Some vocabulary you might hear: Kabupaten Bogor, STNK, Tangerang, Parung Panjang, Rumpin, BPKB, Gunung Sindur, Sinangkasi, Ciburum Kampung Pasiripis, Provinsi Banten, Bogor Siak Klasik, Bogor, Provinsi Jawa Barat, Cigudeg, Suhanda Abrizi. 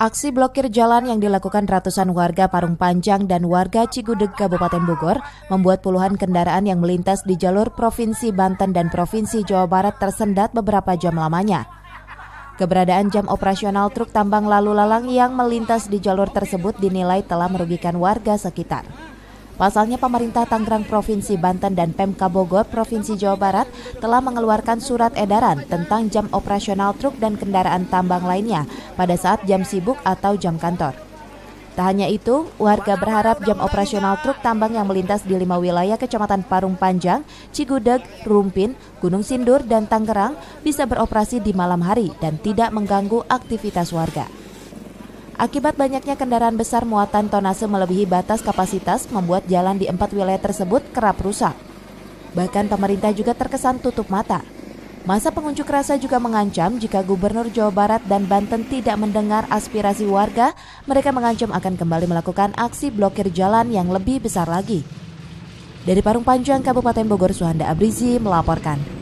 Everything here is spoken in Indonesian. Aksi blokir jalan yang dilakukan ratusan warga Parung Panjang dan warga Cigudeg Kabupaten Bogor membuat puluhan kendaraan yang melintas di jalur Provinsi Banten dan Provinsi Jawa Barat tersendat beberapa jam lamanya. Keberadaan jam operasional truk tambang lalu lalang yang melintas di jalur tersebut dinilai telah merugikan warga sekitar. Pasalnya pemerintah Tangerang Provinsi Banten dan Pemka Bogor Provinsi Jawa Barat telah mengeluarkan surat edaran tentang jam operasional truk dan kendaraan tambang lainnya pada saat jam sibuk atau jam kantor. Tak hanya itu, warga berharap jam operasional truk tambang yang melintas di 5 wilayah Kecamatan Parung Panjang, Cigudeg, Rumpin, Gunung Sindur, dan Tangerang bisa beroperasi di malam hari dan tidak mengganggu aktivitas warga. Akibat banyaknya kendaraan besar muatan tonase melebihi batas kapasitas membuat jalan di 4 wilayah tersebut kerap rusak. Bahkan pemerintah juga terkesan tutup mata. Masa pengunjuk rasa juga mengancam jika Gubernur Jawa Barat dan Banten tidak mendengar aspirasi warga, mereka mengancam akan kembali melakukan aksi blokir jalan yang lebih besar lagi. Dari Parung Panjang, Kabupaten Bogor, Suhanda Abrizi melaporkan.